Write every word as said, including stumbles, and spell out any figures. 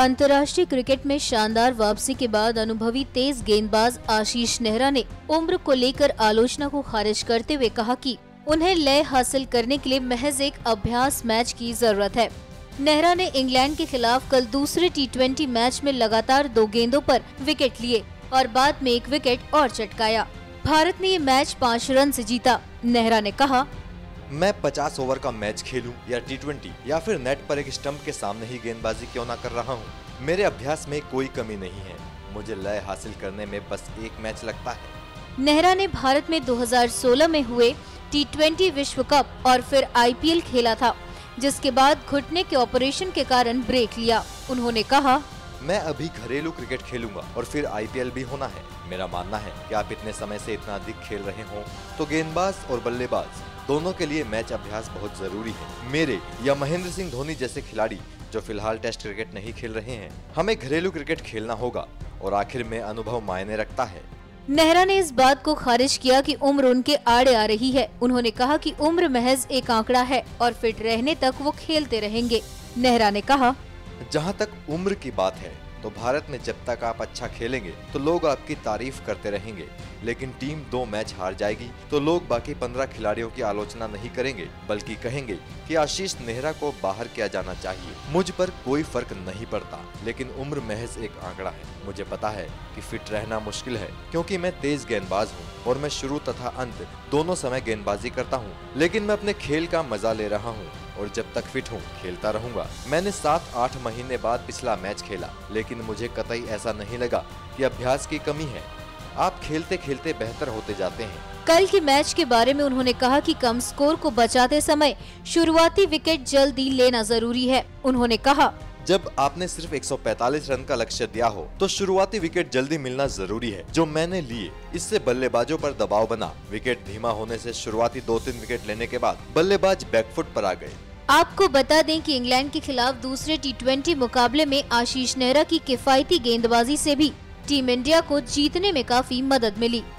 अंतर्राष्ट्रीय क्रिकेट में शानदार वापसी के बाद अनुभवी तेज गेंदबाज आशीष नेहरा ने उम्र को लेकर आलोचना को खारिज करते हुए कहा कि उन्हें लय हासिल करने के लिए महज एक अभ्यास मैच की जरूरत है। नेहरा ने इंग्लैंड के खिलाफ कल दूसरे टी ट्वेंटी मैच में लगातार दो गेंदों पर विकेट लिए और बाद में एक विकेट और चटकाया। भारत ने ये मैच पाँच रन से जीता। नेहरा ने कहा, मैं पचास ओवर का मैच खेलूं या टी ट्वेंटी या फिर नेट पर एक स्टंप के सामने ही गेंदबाजी क्यों ना कर रहा हूं। मेरे अभ्यास में कोई कमी नहीं है, मुझे लय हासिल करने में बस एक मैच लगता है। नेहरा ने भारत में दो हज़ार सोलह में हुए टी ट्वेंटी विश्व कप और फिर आई पी एल खेला था, जिसके बाद घुटने के ऑपरेशन के कारण ब्रेक लिया। उन्होंने कहा, मैं अभी घरेलू क्रिकेट खेलूंगा और फिर आई पी एल भी होना है। मेरा मानना है कि आप इतने समय से इतना अधिक खेल रहे हो तो गेंदबाज और बल्लेबाज दोनों के लिए मैच अभ्यास बहुत जरूरी है। मेरे या महेंद्र सिंह धोनी जैसे खिलाड़ी जो फिलहाल टेस्ट क्रिकेट नहीं खेल रहे हैं, हमें घरेलू क्रिकेट खेलना होगा और आखिर में अनुभव मायने रखता है। नेहरा ने इस बात को खारिज किया कि उम्र उनके आड़े आ रही है। उन्होंने कहा कि उम्र महज एक आंकड़ा है और फिट रहने तक वो खेलते रहेंगे। नेहरा ने कहा, जहाँ तक उम्र की बात है तो भारत में जब तक आप अच्छा खेलेंगे तो लोग आपकी तारीफ करते रहेंगे, लेकिन टीम दो मैच हार जाएगी तो लोग बाकी पंद्रह खिलाड़ियों की आलोचना नहीं करेंगे, बल्कि कहेंगे कि आशीष नेहरा को बाहर किया जाना चाहिए। मुझ पर कोई फर्क नहीं पड़ता, लेकिन उम्र महज एक आंकड़ा है। मुझे पता है कि फिट रहना मुश्किल है क्योंकि मैं तेज गेंदबाज हूँ और मैं शुरू तथा अंत दोनों समय गेंदबाजी करता हूँ, लेकिन मैं अपने खेल का मजा ले रहा हूँ और जब तक फिट हूँ खेलता रहूँगा। मैंने सात आठ महीने बाद पिछला मैच खेला, लेकिन मुझे कतई ऐसा नहीं लगा कि अभ्यास की कमी है। आप खेलते खेलते बेहतर होते जाते हैं। कल के मैच के बारे में उन्होंने कहा कि कम स्कोर को बचाते समय शुरुआती विकेट जल्दी लेना जरूरी है। उन्होंने कहा, जब आपने सिर्फ एक सौ पैंतालीस रन का लक्ष्य दिया हो तो शुरुआती विकेट जल्दी मिलना जरूरी है, जो मैंने लिए। इससे बल्लेबाजों पर दबाव बना। विकेट धीमा होने से शुरुआती दो तीन विकेट लेने के बाद बल्लेबाज बैकफुट पर आ गए। आपको बता दें कि इंग्लैंड के खिलाफ दूसरे टी ट्वेंटी मुकाबले में आशीष नेहरा की किफायती गेंदबाजी से भी टीम इंडिया को जीतने में काफी मदद मिली।